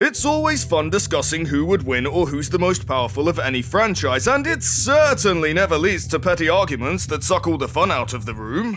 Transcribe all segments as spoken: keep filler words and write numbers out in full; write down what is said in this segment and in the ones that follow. It's always fun discussing who would win or who's the most powerful of any franchise, and it certainly never leads to petty arguments that suck all the fun out of the room.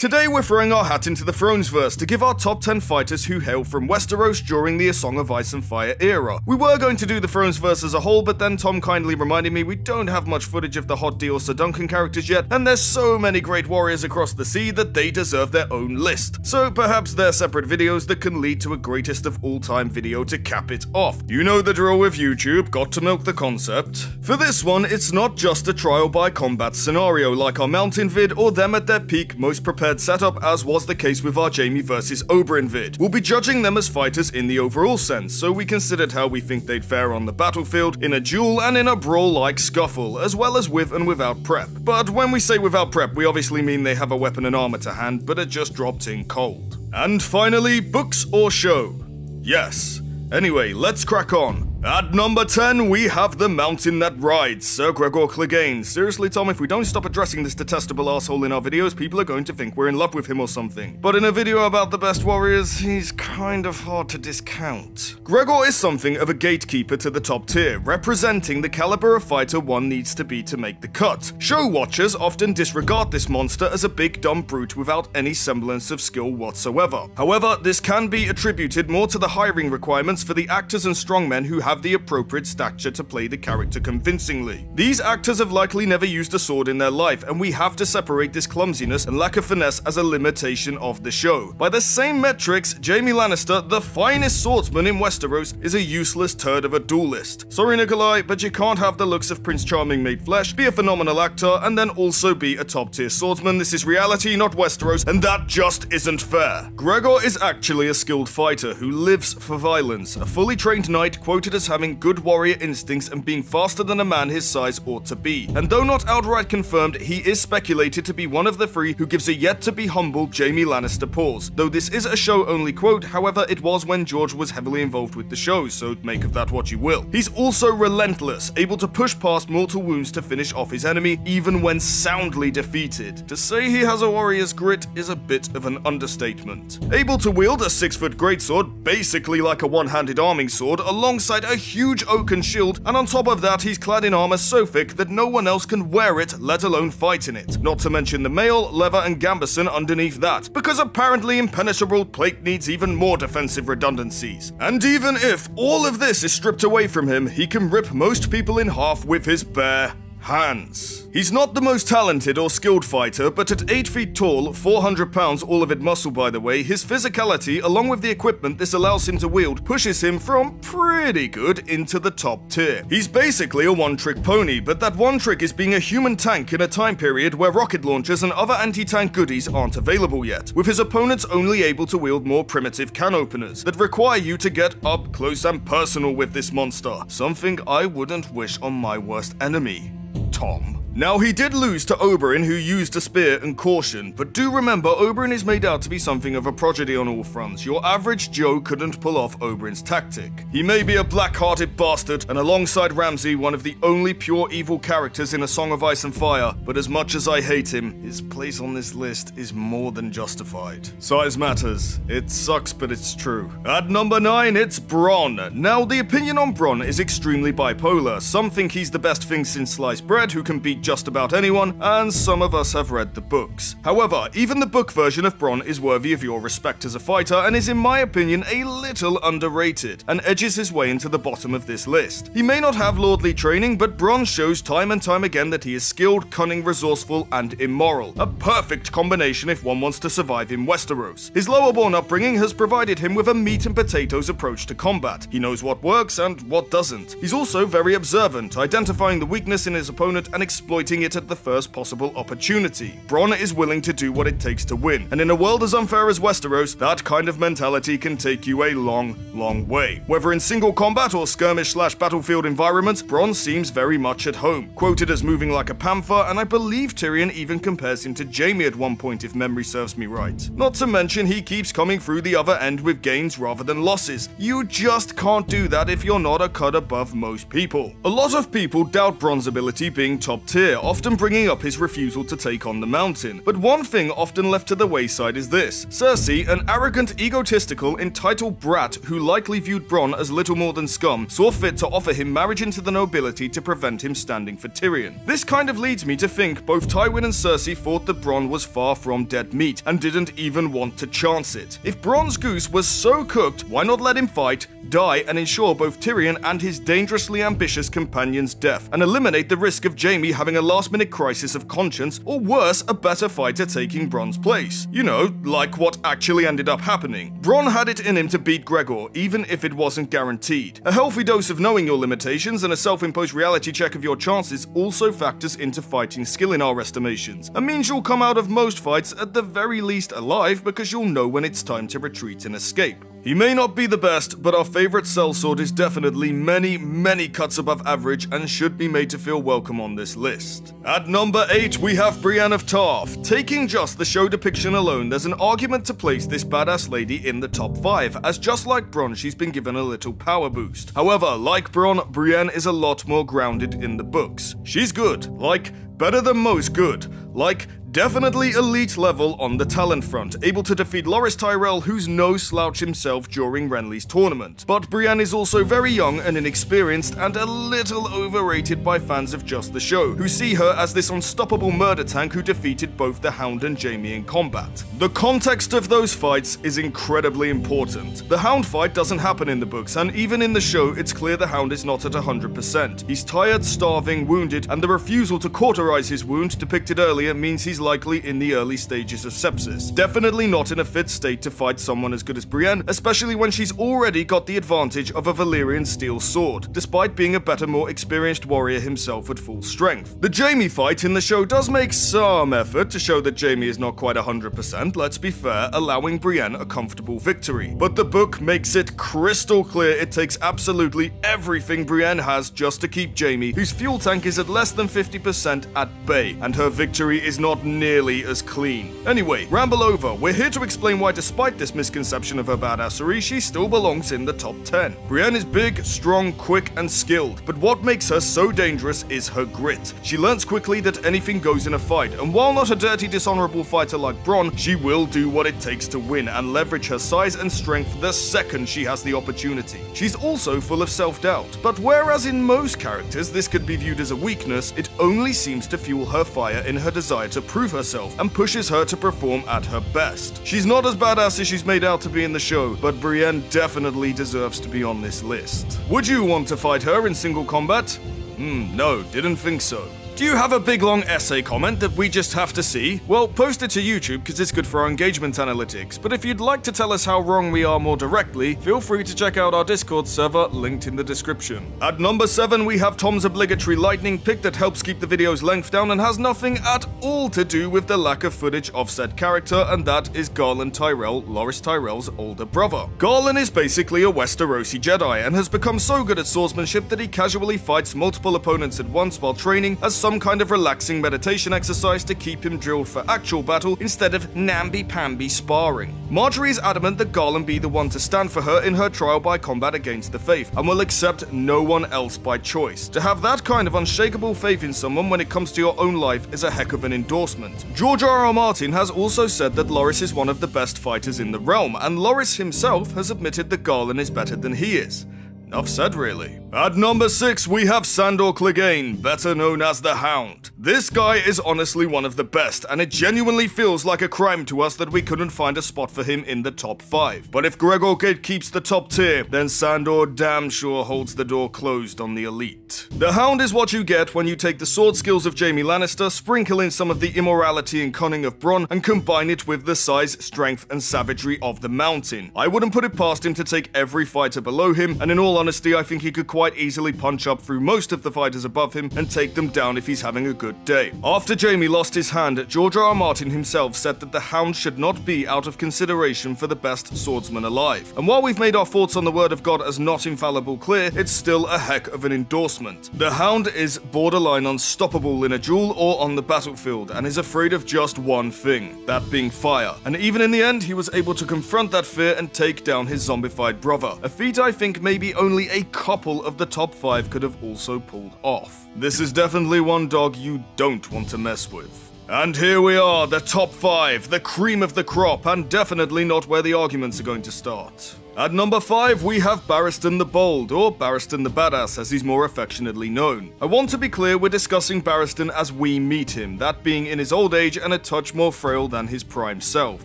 Today we're throwing our hat into the Thronesverse to give our top ten fighters who hail from Westeros during the A Song of Ice and Fire era. We were going to do the Thronesverse as a whole, but then Tom kindly reminded me we don't have much footage of the Hot D or Sir Duncan characters yet, and there's so many great warriors across the sea that they deserve their own list. So perhaps they're separate videos that can lead to a greatest of all time video to cap it off. You know the drill with YouTube, got to milk the concept. For this one, it's not just a trial by combat scenario like our mountain vid or them at their peak most prepared setup, as was the case with our Jaime versus Oberyn vid. We'll be judging them as fighters in the overall sense, so we considered how we think they'd fare on the battlefield, in a duel, and in a brawl-like scuffle, as well as with and without prep. But when we say without prep, we obviously mean they have a weapon and armor to hand, but are just dropped in cold. And finally, books or show? Yes. Anyway, let's crack on. At number ten, we have The Mountain That Rides, Sir Gregor Clegane. Seriously, Tom, if we don't stop addressing this detestable asshole in our videos, people are going to think we're in love with him or something. But in a video about the best warriors, he's kind of hard to discount. Gregor is something of a gatekeeper to the top tier, representing the caliber of fighter one needs to be to make the cut. Show watchers often disregard this monster as a big dumb brute without any semblance of skill whatsoever. However, this can be attributed more to the hiring requirements for the actors and strongmen who have Have the appropriate stature to play the character convincingly. These actors have likely never used a sword in their life, and we have to separate this clumsiness and lack of finesse as a limitation of the show. By the same metrics, Jaime Lannister, the finest swordsman in Westeros, is a useless turd of a duelist. Sorry Nikolai, but you can't have the looks of Prince Charming made flesh, be a phenomenal actor, and then also be a top tier swordsman. This is reality, not Westeros, and that just isn't fair. Gregor is actually a skilled fighter who lives for violence, a fully trained knight quoted as having good warrior instincts and being faster than a man his size ought to be. And though not outright confirmed, he is speculated to be one of the three who gives a yet-to-be-humble Jaime Lannister pause. Though this is a show-only quote, however, it was when George was heavily involved with the show, so make of that what you will. He's also relentless, able to push past mortal wounds to finish off his enemy, even when soundly defeated. To say he has a warrior's grit is a bit of an understatement. Able to wield a six-foot greatsword, basically like a one-handed arming sword, alongside a A huge oaken shield, and on top of that he's clad in armor so thick that no one else can wear it, let alone fight in it. Not to mention the mail, leather and gambeson underneath that, because apparently impenetrable plate needs even more defensive redundancies. And even if all of this is stripped away from him, he can rip most people in half with his bare hands. He's not the most talented or skilled fighter, but at eight feet tall, four hundred pounds, all of it muscle by the way, his physicality, along with the equipment this allows him to wield, pushes him from pretty good into the top tier. He's basically a one-trick pony, but that one trick is being a human tank in a time period where rocket launchers and other anti-tank goodies aren't available yet, with his opponents only able to wield more primitive can openers that require you to get up close and personal with this monster, something I wouldn't wish on my worst enemy. Tom. Now, he did lose to Oberyn, who used a spear and caution, but do remember Oberyn is made out to be something of a prodigy on all fronts. Your average Joe couldn't pull off Oberyn's tactic. He may be a black-hearted bastard, and alongside Ramsay, one of the only pure evil characters in A Song of Ice and Fire, but as much as I hate him, his place on this list is more than justified. Size matters. It sucks, but it's true. At number nine, it's Bronn. Now, the opinion on Bronn is extremely bipolar. Some think he's the best thing since sliced bread, who can beat just about anyone, and some of us have read the books. However, even the book version of Bronn is worthy of your respect as a fighter and is, in my opinion, a little underrated, and edges his way into the bottom of this list. He may not have lordly training, but Bronn shows time and time again that he is skilled, cunning, resourceful, and immoral. A perfect combination if one wants to survive in Westeros. His lower-born upbringing has provided him with a meat-and-potatoes approach to combat. He knows what works and what doesn't. He's also very observant, identifying the weakness in his opponent and exploiting exploiting it at the first possible opportunity. Bronn is willing to do what it takes to win, and in a world as unfair as Westeros, that kind of mentality can take you a long, long way. Whether in single combat or skirmish slash battlefield environments, Bronn seems very much at home, quoted as moving like a panther, and I believe Tyrion even compares him to Jaime at one point if memory serves me right. Not to mention he keeps coming through the other end with gains rather than losses. You just can't do that if you're not a cut above most people. A lot of people doubt Bronn's ability being top tier, here, often bringing up his refusal to take on the Mountain. But one thing often left to the wayside is this: Cersei, an arrogant, egotistical, entitled brat who likely viewed Bronn as little more than scum, saw fit to offer him marriage into the nobility to prevent him standing for Tyrion. This kind of leads me to think both Tywin and Cersei thought that Bronn was far from dead meat and didn't even want to chance it. If Bronn's goose was so cooked, why not let him fight, die, and ensure both Tyrion and his dangerously ambitious companion's death, and eliminate the risk of Jaime having a last-minute crisis of conscience, or worse, a better fighter taking Bronn's place. You know, like what actually ended up happening. Bronn had it in him to beat Gregor, even if it wasn't guaranteed. A healthy dose of knowing your limitations and a self-imposed reality check of your chances also factors into fighting skill in our estimations, and means you'll come out of most fights at the very least alive because you'll know when it's time to retreat and escape. He may not be the best, but our favourite sellsword is definitely many, many cuts above average and should be made to feel welcome on this list. At number eight, we have Brienne of Tarth. Taking just the show depiction alone, there's an argument to place this badass lady in the top five, as just like Bronn, she's been given a little power boost. However, like Bronn, Brienne is a lot more grounded in the books. She's good, like better than most good, like definitely elite level on the talent front, able to defeat Loras Tyrell, who's no slouch himself during Renly's tournament. But Brienne is also very young and inexperienced, and a little overrated by fans of just the show, who see her as this unstoppable murder tank who defeated both the Hound and Jaime in combat. The context of those fights is incredibly important. The Hound fight doesn't happen in the books, and even in the show, it's clear the Hound is not at one hundred percent. He's tired, starving, wounded, and the refusal to cauterize his wound depicted earlier means he's likely in the early stages of sepsis. Definitely not in a fit state to fight someone as good as Brienne, especially when she's already got the advantage of a Valyrian steel sword, despite being a better, more experienced warrior himself at full strength. The Jaime fight in the show does make some effort to show that Jaime is not quite one hundred percent, let's be fair, allowing Brienne a comfortable victory. But the book makes it crystal clear it takes absolutely everything Brienne has just to keep Jaime, whose fuel tank is at less than fifty percent, at bay, and her victory is not nearly as clean. Anyway, ramble over, we're here to explain why despite this misconception of her badassery, she still belongs in the top ten. Brienne is big, strong, quick, and skilled, but what makes her so dangerous is her grit. She learns quickly that anything goes in a fight, and while not a dirty, dishonorable fighter like Bronn, she will do what it takes to win and leverage her size and strength the second she has the opportunity. She's also full of self-doubt, but whereas in most characters this could be viewed as a weakness, it only seems to fuel her fire in her desire to prove herself and pushes her to perform at her best. She's not as badass as she's made out to be in the show, but Brienne definitely deserves to be on this list. Would you want to fight her in single combat? Hmm, no, didn't think so. Do you have a big long essay comment that we just have to see? Well, post it to YouTube because it's good for our engagement analytics, but if you'd like to tell us how wrong we are more directly, feel free to check out our Discord server linked in the description. At number seven, we have Tom's obligatory lightning pick that helps keep the video's length down and has nothing at all to do with the lack of footage of said character, and that is Garlan Tyrell, Loras Tyrell's older brother. Garlan is basically a Westerosi Jedi and has become so good at swordsmanship that he casually fights multiple opponents at once while training as some kind of relaxing meditation exercise to keep him drilled for actual battle instead of namby-pamby sparring. Margaery is adamant that Garlan be the one to stand for her in her trial by combat against the faith, and will accept no one else by choice. To have that kind of unshakable faith in someone when it comes to your own life is a heck of an endorsement. George R R. Martin has also said that Loras is one of the best fighters in the realm, and Loras himself has admitted that Garlan is better than he is. Enough said, really. At number six, we have Sandor Clegane, better known as the Hound. This guy is honestly one of the best, and it genuinely feels like a crime to us that we couldn't find a spot for him in the top five. But if Gregor Clegane keeps the top tier, then Sandor damn sure holds the door closed on the elite. The Hound is what you get when you take the sword skills of Jaime Lannister, sprinkle in some of the immorality and cunning of Bronn, and combine it with the size, strength, and savagery of the Mountain. I wouldn't put it past him to take every fighter below him, and in all honestly, I think he could quite easily punch up through most of the fighters above him and take them down if he's having a good day. After Jaime lost his hand, George R R. Martin himself said that the Hound should not be out of consideration for the best swordsman alive. And while we've made our thoughts on the word of God as not infallible clear, it's still a heck of an endorsement. The Hound is borderline unstoppable in a duel or on the battlefield, and is afraid of just one thing, that being fire. And even in the end, he was able to confront that fear and take down his zombified brother, a feat I think maybe only a couple of of the top five could have also pulled off. This is definitely one dog you don't want to mess with. And here we are, the top five, the cream of the crop, and definitely not where the arguments are going to start. At number five, we have Barristan the Bold, or Barristan the Badass as he's more affectionately known. I want to be clear, we're discussing Barristan as we meet him, that being in his old age and a touch more frail than his prime self.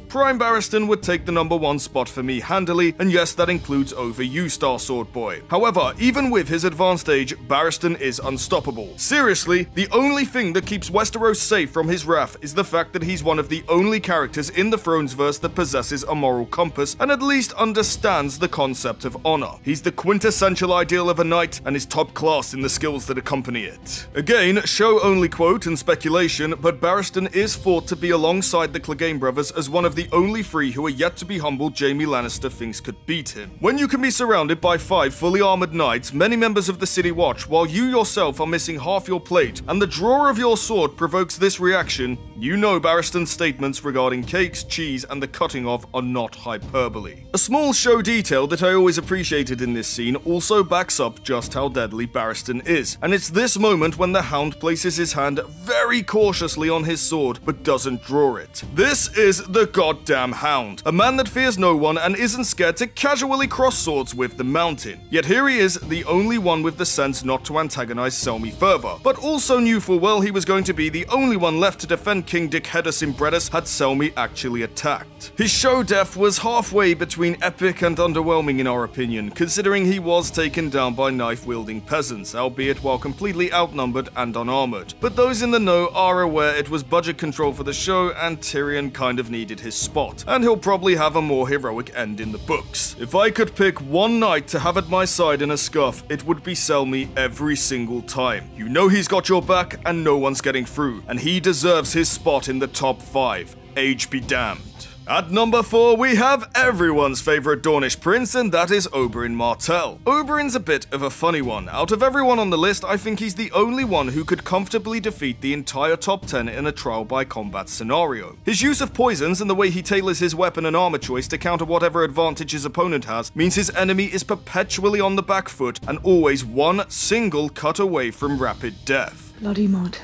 Prime Barristan would take the number one spot for me handily, and yes, that includes over you, Star Sword Boy. However, even with his advanced age, Barristan is unstoppable. Seriously, the only thing that keeps Westeros safe from his wrath is the fact that he's one of the only characters in the Thronesverse that possesses a moral compass and at least understands the concept of honor. He's the quintessential ideal of a knight and is top class in the skills that accompany it. Again, show only quote and speculation, but Barristan is thought to be alongside the Clegane brothers as one of the only three who are yet to be humbled Jaime Lannister thinks could beat him. When you can be surrounded by five fully armored knights, many members of the city watch, while you yourself are missing half your plate, and the draw of your sword provokes this reaction, you know Barristan's statements regarding cakes, cheese, and the cutting of are not hyperbole. A small show detail that I always appreciated in this scene also backs up just how deadly Barristan is, and it's this moment when the Hound places his hand very cautiously on his sword but doesn't draw it. This is the goddamn Hound, a man that fears no one and isn't scared to casually cross swords with the Mountain. Yet here he is, the only one with the sense not to antagonize Selmy further, but also knew full well he was going to be the only one left to defend King Dickheadus Imbredus had Selmy actually attacked. His show death was halfway between epic and underwhelming in our opinion, considering he was taken down by knife-wielding peasants, albeit while completely outnumbered and unarmored. But those in the know are aware it was budget control for the show and Tyrion kind of needed his spot, and he'll probably have a more heroic end in the books. If I could pick one knight to have at my side in a scuff, it would be Selmy every single time. You know he's got your back and no one's getting through, and he deserves his spot in the top five. Age be damned. At number four, we have everyone's favourite Dornish prince, and that is Oberyn Martell. Oberyn's a bit of a funny one. Out of everyone on the list, I think he's the only one who could comfortably defeat the entire top ten in a trial by combat scenario. His use of poisons and the way he tailors his weapon and armour choice to counter whatever advantage his opponent has means his enemy is perpetually on the back foot and always one single cut away from rapid death. Bloody Martells.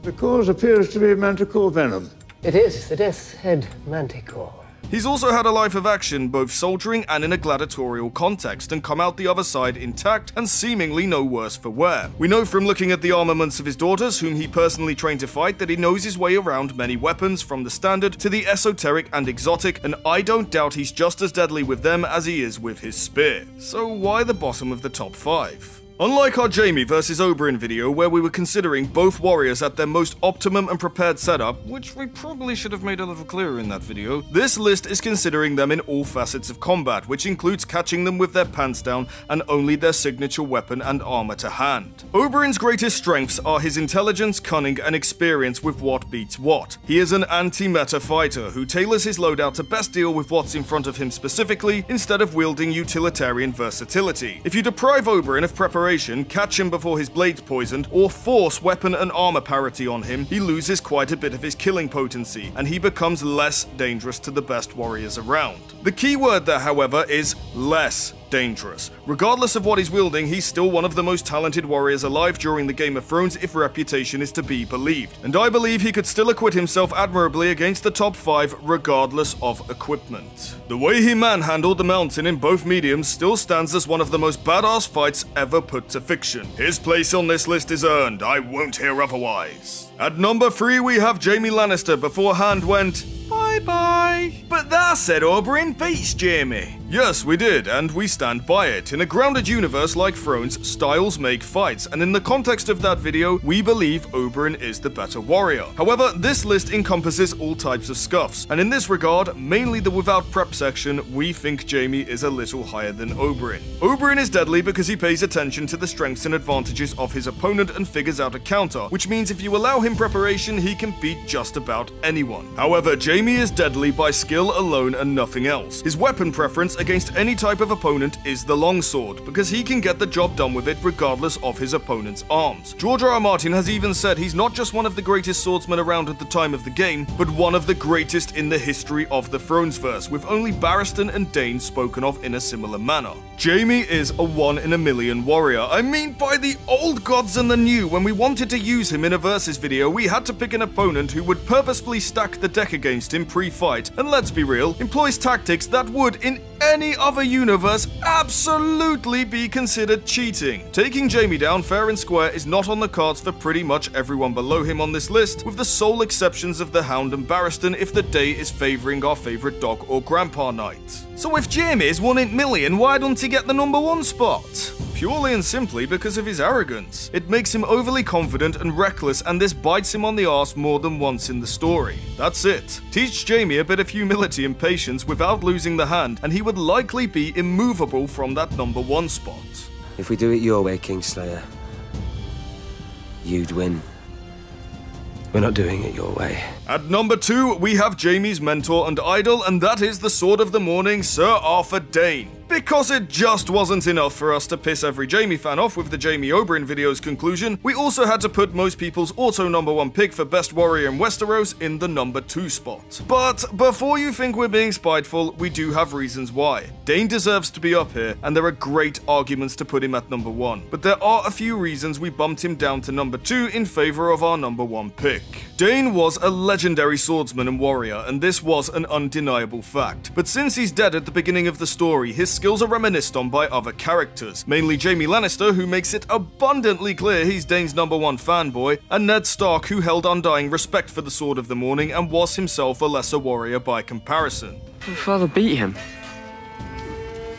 The cause appears to be manticore venom. It is the Death's Head Manticore. He's also had a life of action, both soldiering and in a gladiatorial context, and come out the other side intact and seemingly no worse for wear. We know from looking at the armaments of his daughters, whom he personally trained to fight, that he knows his way around many weapons, from the standard to the esoteric and exotic, and I don't doubt he's just as deadly with them as he is with his spear. So why the bottom of the top five? Unlike our Jaime versus Oberyn video, where we were considering both warriors at their most optimum and prepared setup, which we probably should have made a little clearer in that video, this list is considering them in all facets of combat, which includes catching them with their pants down and only their signature weapon and armor to hand. Oberyn's greatest strengths are his intelligence, cunning, and experience with what beats what. He is an anti-meta fighter who tailors his loadout to best deal with what's in front of him specifically, instead of wielding utilitarian versatility. If you deprive Oberyn of preparation, catch him before his blade's poisoned, or force weapon and armor parity on him, he loses quite a bit of his killing potency, and he becomes less dangerous to the best warriors around. The key word there, however, is less dangerous. Regardless of what he's wielding, he's still one of the most talented warriors alive during the Game of Thrones if reputation is to be believed, and I believe he could still acquit himself admirably against the top five regardless of equipment. The way he manhandled the Mountain in both mediums still stands as one of the most badass fights ever put to fiction. His place on this list is earned, I won't hear otherwise. At number three we have Jaime Lannister beforehand went, bye-bye. But that said, Oberyn beats Jaime. Yes, we did, and we stand by it. In a grounded universe like Thrones, styles make fights, and in the context of that video, we believe Oberyn is the better warrior. However, this list encompasses all types of scuffs, and in this regard, mainly the without prep section, we think Jaime is a little higher than Oberyn. Oberyn is deadly because he pays attention to the strengths and advantages of his opponent and figures out a counter, which means if you allow him preparation, he can beat just about anyone. However, Jaime is deadly by skill alone and nothing else. His weapon preference against any type of opponent is the longsword, because he can get the job done with it regardless of his opponent's arms. George R R. Martin has even said he's not just one of the greatest swordsmen around at the time of the game, but one of the greatest in the history of the Thronesverse, with only Barristan and Dayne spoken of in a similar manner. Jaime is a one in a million warrior. I mean, by the old gods and the new, when we wanted to use him in a versus video, we had to pick an opponent who would purposefully stack the deck against him pre-fight, and let's be real, employs tactics that would, in any other universe, absolutely be considered cheating. Taking Jaime down fair and square is not on the cards for pretty much everyone below him on this list, with the sole exceptions of the Hound and Barristan if the day is favouring our favourite dog or grandpa knight. So if Jaime is one in million, why don't he get the number one spot? Purely and simply because of his arrogance. It makes him overly confident and reckless, and this bites him on the arse more than once in the story. That's it. Teach Jaime a bit of humility and patience without losing the hand, and he would likely be immovable from that number one spot. If we do it your way, Kingslayer, you'd win. We're not doing it your way. At number two, we have Jaime's mentor and idol, and that is the Sword of the Morning, Sir Arthur Dayne. Because it just wasn't enough for us to piss every Jaime fan off with the Jaime Oberyn video's conclusion, we also had to put most people's auto number one pick for best warrior in Westeros in the number two spot. But before you think we're being spiteful, we do have reasons why. Dayne deserves to be up here, and there are great arguments to put him at number one. But there are a few reasons we bumped him down to number two in favor of our number one pick. Dayne was a legendary swordsman and warrior, and this was an undeniable fact. But since he's dead at the beginning of the story, his skills are reminisced on by other characters, mainly Jaime Lannister, who makes it abundantly clear he's Dayne's number one fanboy, and Ned Stark, who held undying respect for the Sword of the Morning and was himself a lesser warrior by comparison. Your father beat him.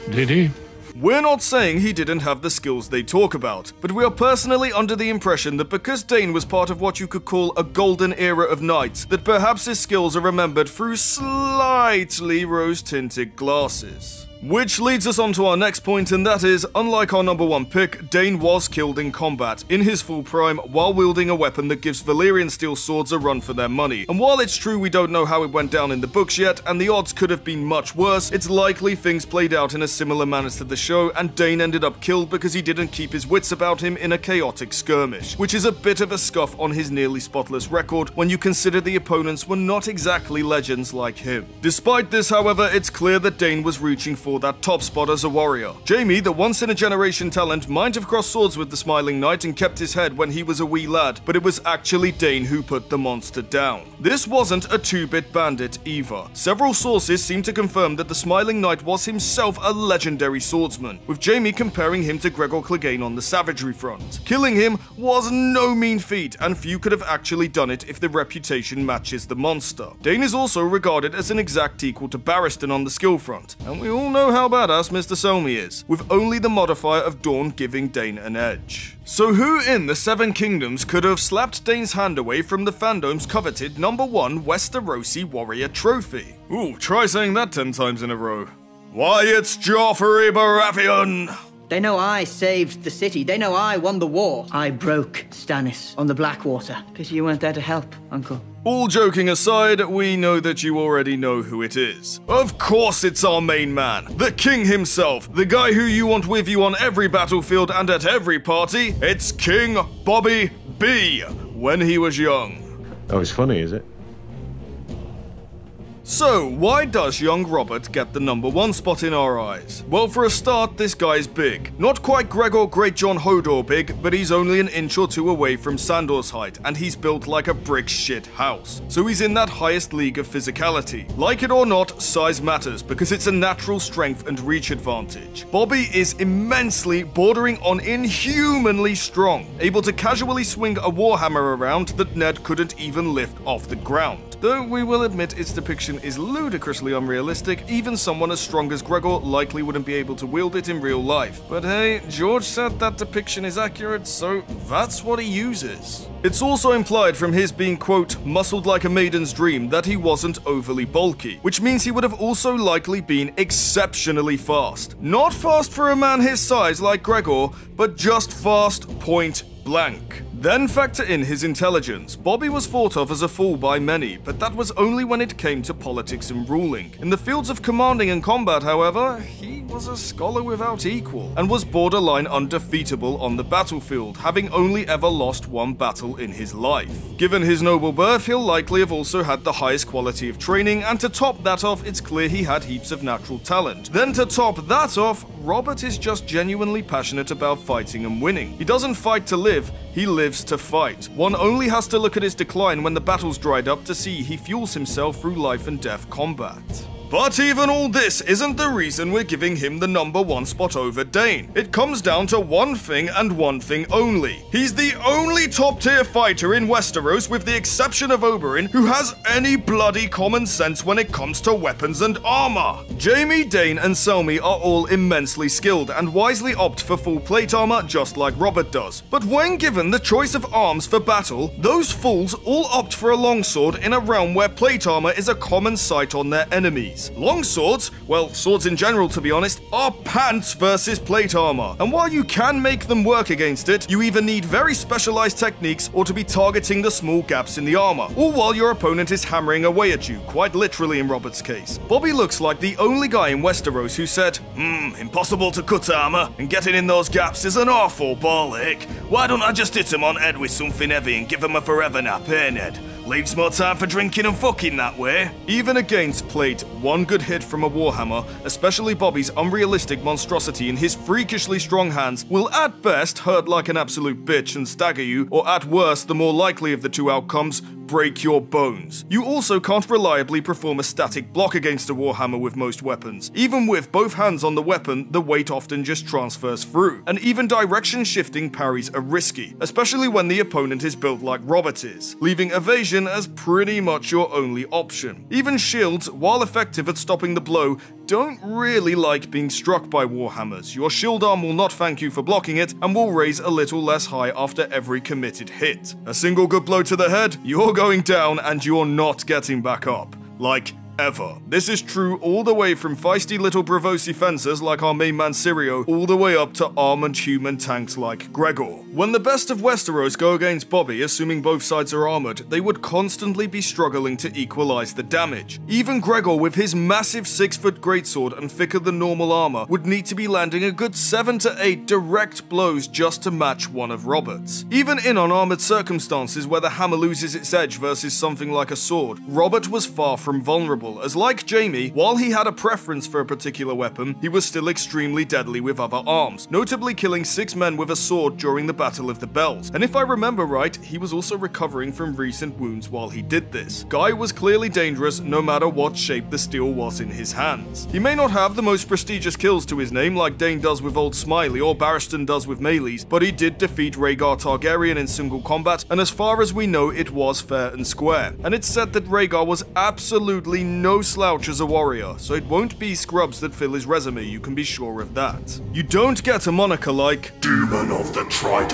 Did he? We're not saying he didn't have the skills they talk about, but we are personally under the impression that because Dayne was part of what you could call a golden era of knights, that perhaps his skills are remembered through slightly rose-tinted glasses. Which leads us on to our next point, and that is, unlike our number one pick, Dayne was killed in combat, in his full prime, while wielding a weapon that gives Valyrian steel swords a run for their money. And while it's true we don't know how it went down in the books yet, and the odds could have been much worse, it's likely things played out in a similar manner to the show, and Dayne ended up killed because he didn't keep his wits about him in a chaotic skirmish, which is a bit of a scuff on his nearly spotless record when you consider the opponents were not exactly legends like him. Despite this, however, it's clear that Dayne was reaching for that top spot as a warrior. Jaime, the once-in-a-generation talent, might have crossed swords with the Smiling Knight and kept his head when he was a wee lad, but it was actually Dayne who put the monster down. This wasn't a two-bit bandit either. Several sources seem to confirm that the Smiling Knight was himself a legendary swordsman, with Jaime comparing him to Gregor Clegane on the savagery front. Killing him was no mean feat, and few could have actually done it if the reputation matches the monster. Dayne is also regarded as an exact equal to Barristan on the skill front, and we all know know how badass Mister Selmy is, with only the modifier of Dorne giving Dayne an edge. So who in the Seven Kingdoms could have slapped Dayne's hand away from the fandom's coveted number one Westerosi warrior trophy? Ooh, try saying that ten times in a row. Why, it's Joffrey Baratheon! They know I saved the city. They know I won the war. I broke Stannis on the Blackwater. Pity you weren't there to help, Uncle. All joking aside, we know that you already know who it is. Of course it's our main man, the king himself, the guy who you want with you on every battlefield and at every party. It's King Bobby B, when he was young. Oh, it's funny, is it? So, why does young Robert get the number one spot in our eyes? Well, for a start, this guy's big. Not quite Gregor Great John Hodor big, but he's only an inch or two away from Sandor's height, and he's built like a brick shit house. So he's in that highest league of physicality. Like it or not, size matters, because it's a natural strength and reach advantage. Bobby is immensely, bordering on inhumanly strong, able to casually swing a warhammer around that Ned couldn't even lift off the ground. Though we will admit its depiction is ludicrously unrealistic, even someone as strong as Gregor likely wouldn't be able to wield it in real life. But hey, George said that depiction is accurate, so that's what he uses. It's also implied from his being, quote, muscled like a maiden's dream, that he wasn't overly bulky, which means he would have also likely been exceptionally fast. Not fast for a man his size like Gregor, but just fast point blank. Then factor in his intelligence. Bobby was thought of as a fool by many, but that was only when it came to politics and ruling. In the fields of commanding and combat, however, he was a scholar without equal, and was borderline undefeatable on the battlefield, having only ever lost one battle in his life. Given his noble birth, he'll likely have also had the highest quality of training, and to top that off, it's clear he had heaps of natural talent. Then to top that off, Robert is just genuinely passionate about fighting and winning. He doesn't fight to live, he lives to fight. One only has to look at his decline when the battles dried up to see he fuels himself through life and death combat. But even all this isn't the reason we're giving him the number one spot over Dayne. It comes down to one thing and one thing only. He's the only top tier fighter in Westeros, with the exception of Oberyn, who has any bloody common sense when it comes to weapons and armor. Jaime, Dayne and Selmy are all immensely skilled and wisely opt for full plate armor just like Robert does. But when given the choice of arms for battle, those fools all opt for a longsword in a realm where plate armor is a common sight on their enemies. Long swords, well, swords in general to be honest, are pants versus plate armor, and while you can make them work against it, you either need very specialized techniques or to be targeting the small gaps in the armor, all while your opponent is hammering away at you, quite literally in Robert's case. Bobby looks like the only guy in Westeros who said, hmm, impossible to cut armor, and getting in those gaps is an awful ball ache. Why don't I just hit him on head with something heavy and give him a forever nap, eh, Ned? Leaves more time for drinking and fucking that way. Even against plate, one good hit from a warhammer, especially Bobby's unrealistic monstrosity and his freakishly strong hands, will at best hurt like an absolute bitch and stagger you, or at worst, the more likely of the two outcomes, break your bones. You also can't reliably perform a static block against a warhammer with most weapons. Even with both hands on the weapon, the weight often just transfers through, and even direction shifting parries are risky, especially when the opponent is built like Robert is, leaving evasion as pretty much your only option. Even shields, while effective at stopping the blow, don't really like being struck by warhammers. Your shield arm will not thank you for blocking it, and will raise a little less high after every committed hit. A single good blow to the head, you're going down and you're not getting back up. Like, ever. This is true all the way from feisty little Bravosi fencers like our main man Sirio, all the way up to armored human tanks like Gregor. When the best of Westeros go against Bobby, assuming both sides are armored, they would constantly be struggling to equalize the damage. Even Gregor, with his massive six-foot greatsword and thicker than normal armor, would need to be landing a good seven to eight direct blows just to match one of Robert's. Even in unarmored circumstances where the hammer loses its edge versus something like a sword, Robert was far from vulnerable, as like Jaime, while he had a preference for a particular weapon, he was still extremely deadly with other arms, notably killing six men with a sword during the Battle of the Bells, and if I remember right, he was also recovering from recent wounds while he did this. Guy was clearly dangerous no matter what shape the steel was in his hands. He may not have the most prestigious kills to his name like Dayne does with Old Smiley or Barristan does with Maelys, but he did defeat Rhaegar Targaryen in single combat, and as far as we know, it was fair and square, and it's said that Rhaegar was absolutely no slouch as a warrior, so it won't be scrubs that fill his resume, you can be sure of that. You don't get a moniker like Demon of the Trident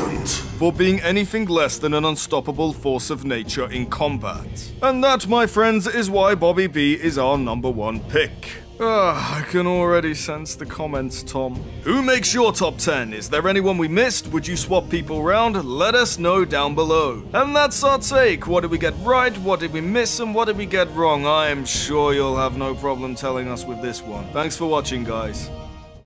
for being anything less than an unstoppable force of nature in combat. And that, my friends, is why Bobby B is our number one pick. Ah, uh, I can already sense the comments, Tom. Who makes your top ten? Is there anyone we missed? Would you swap people around? Let us know down below. And that's our take. What did we get right? What did we miss? And what did we get wrong? I am sure you'll have no problem telling us with this one. Thanks for watching, guys.